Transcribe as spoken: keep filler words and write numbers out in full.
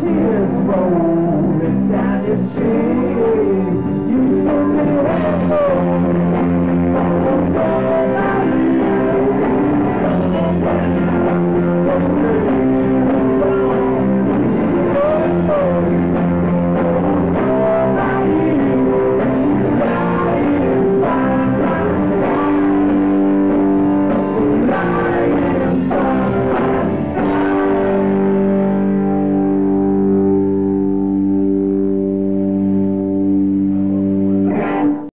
Cheers.